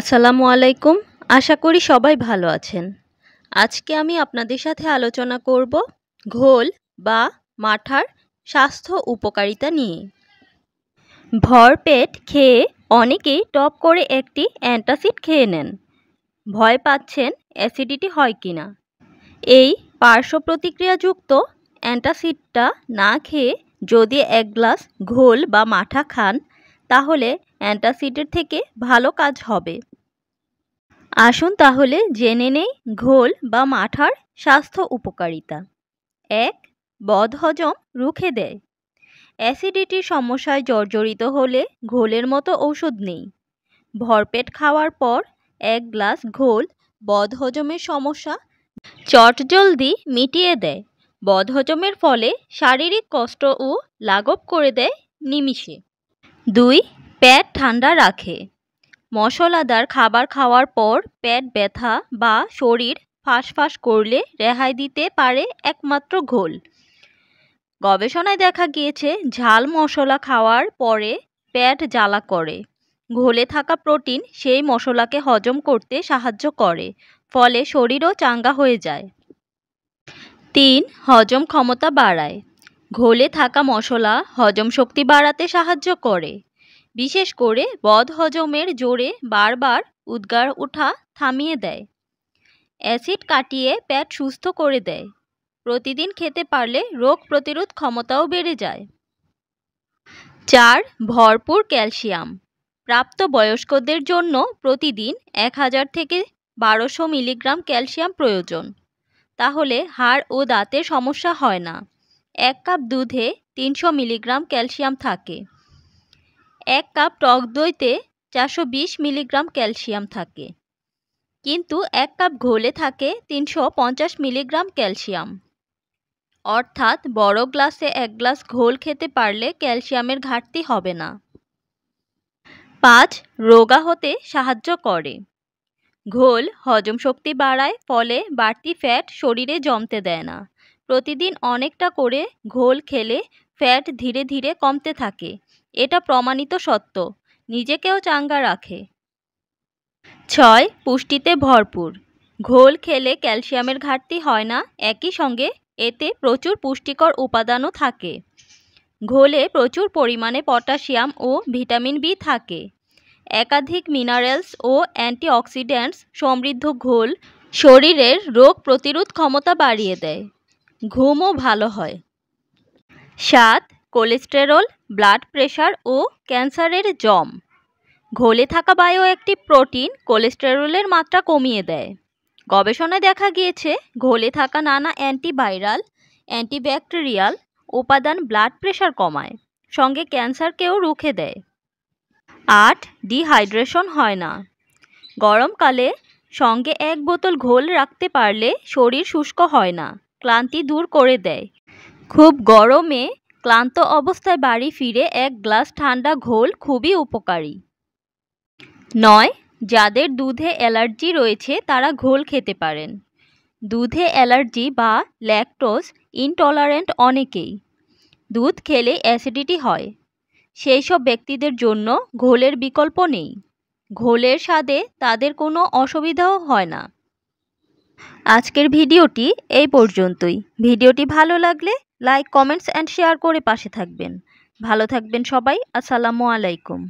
আসসালামু আলাইকুম। আশা করি সবাই ভালো আছেন। আজকে আমি আপনাদের সাথে আলোচনা করব ঘোল বা মাঠার স্বাস্থ্য উপকারিতা নিয়ে। ভরপেট খেয়ে অনেকেই টপ করে একটি অ্যান্টাসিড খেয়ে নেন, ভয় পাচ্ছেন অ্যাসিডিটি হয় কিনা। এই পার্শ্ব প্রতিক্রিয়াযুক্ত অ্যান্টাসিডটা না খেয়ে যদি এক গ্লাস ঘোল বা মাঠা খান তাহলে অ্যান্টাসিডের থেকে ভালো কাজ হবে। আসুন তাহলে জেনে নেই ঘোল বা মাঠার স্বাস্থ্য উপকারিতা। ১. বদহজম রুখে দেয়। অ্যাসিডিটির সমস্যায় জর্জরিত হলে ঘোলের মতো ঔষধ নেই। ভরপেট খাওয়ার পর এক গ্লাস ঘোল বদহজমের সমস্যা চটজলদি মিটিয়ে দেয়। বদহজমের ফলে শারীরিক কষ্ট ও লাঘব করে দেয় নিমিষে। ২. পেট ঠান্ডা রাখে। মশলাদার খাবার খাওয়ার পর পেট ব্যথা বা শরীর ফাঁসফাঁস করলে রেহাই দিতে পারে একমাত্র ঘোল। গবেষণায় দেখা গিয়েছে ঝাল মশলা খাওয়ার পরে পেট জ্বালা করে। ঘোলে থাকা প্রোটিন সেই মশলাকে হজম করতে সাহায্য করে, ফলে শরীরও চাঙ্গা হয়ে যায়। ৩. হজম ক্ষমতা বাড়ায়। ঘোলে থাকা মশলা হজম শক্তি বাড়াতে সাহায্য করে, বিশেষ করে বদহজমের জোরে বারবার উদ্গার ওঠা থামিয়ে দেয়। অ্যাসিড কাটিয়ে পেট সুস্থ করে দেয়। প্রতিদিন খেতে পারলে রোগ প্রতিরোধ ক্ষমতাও বেড়ে যায়। ৪. ভরপুর ক্যালসিয়াম। প্রাপ্তবয়স্কদের জন্য প্রতিদিন 1000 থেকে 1200 মিলিগ্রাম ক্যালসিয়াম প্রয়োজন, তাহলে হাড় ও দাঁতের সমস্যা হয় না। এক কাপ দুধে 300 মিলিগ্রাম ক্যালসিয়াম থাকে, এক কাপ টক দইতে 420 মিলিগ্রাম ক্যালসিয়াম থাকে, কিন্তু এক কাপ ঘোলে থাকে 350 মিলিগ্রাম ক্যালসিয়াম। অর্থাৎ বড় গ্লাসে এক গ্লাস ঘোল খেতে পারলে ক্যালসিয়ামের ঘাটতি হবে না। ৫. রোগা হতে সাহায্য করে। ঘোল হজম শক্তি বাড়ায়, ফলে বাড়তি ফ্যাট শরীরে জমতে দেয় না। প্রতিদিন অনেকটা করে ঘোল খেলে ফ্যাট ধীরে ধীরে কমতে থাকে, এটা প্রমাণিত সত্য। নিজেকেও চাঙ্গা রাখে। ৬. পুষ্টিতে ভরপুর। ঘোল খেলে ক্যালসিয়ামের ঘাটতি হয় না, একই সঙ্গে এতে প্রচুর পুষ্টিকর উপাদানও থাকে। ঘোলে প্রচুর পরিমাণে পটাশিয়াম ও ভিটামিন বি থাকে। একাধিক মিনারেলস ও অ্যান্টিঅক্সিডেন্টস সমৃদ্ধ ঘোল শরীরের রোগ প্রতিরোধ ক্ষমতা বাড়িয়ে দেয়। ঘুমও ভালো হয়। ৭. কোলেস্টেরল, ব্লাড প্রেশার ও ক্যান্সারের জম। ঘোলে থাকা বায়ো একটি প্রোটিন কোলেস্টেরলের মাত্রা কমিয়ে দেয়। গবেষণায় দেখা গিয়েছে ঘোলে থাকা নানা অ্যান্টিভাইরাল, অ্যান্টিব্যাকটেরিয়াল উপাদান ব্লাড প্রেশার কমায়, সঙ্গে ক্যান্সারকেও রুখে দেয়। ৮. ডিহাইড্রেশন হয় না। গরমকালে সঙ্গে এক বোতল ঘোল রাখতে পারলে শরীর শুষ্ক হয় না, ক্লান্তি দূর করে দেয়। খুব গরমে ক্লান্ত অবস্থায় বাড়ি ফিরে এক গ্লাস ঠান্ডা ঘোল খুবই উপকারী। ৯. যাদের দুধে অ্যালার্জি রয়েছে তারা ঘোল খেতে পারেন। দুধে অ্যালার্জি বা ল্যাকটোজ ইনটলারেন্ট অনেকেই, দুধ খেলে অ্যাসিডিটি হয়। সেই সব ব্যক্তিদের জন্য ঘোলের বিকল্প নেই। ঘোলের স্বাদে তাদের কোনো অসুবিধাও হয় না। আজকের ভিডিওটি এই পর্যন্তই। ভিডিওটি ভালো লাগলে লাইক, কমেন্টস অ্যান্ড শেয়ার করে পাশে থাকবেন। ভালো থাকবেন সবাই। আসসালামু আলাইকুম।